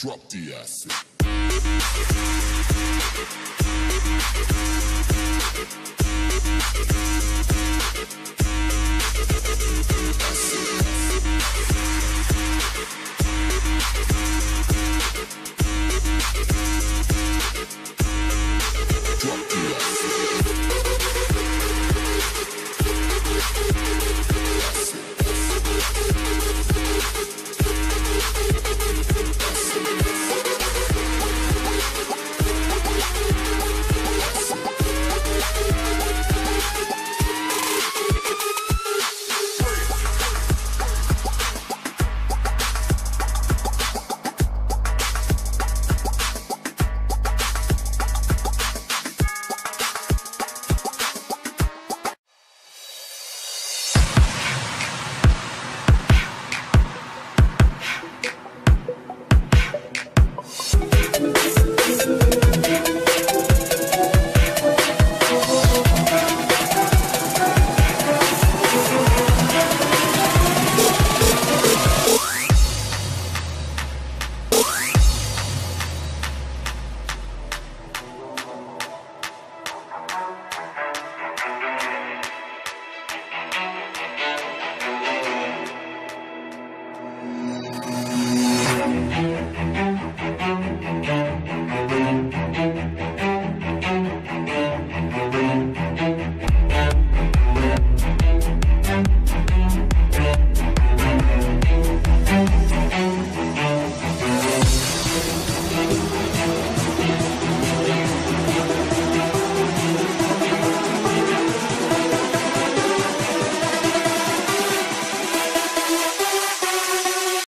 Drop the acid. Drop the acid.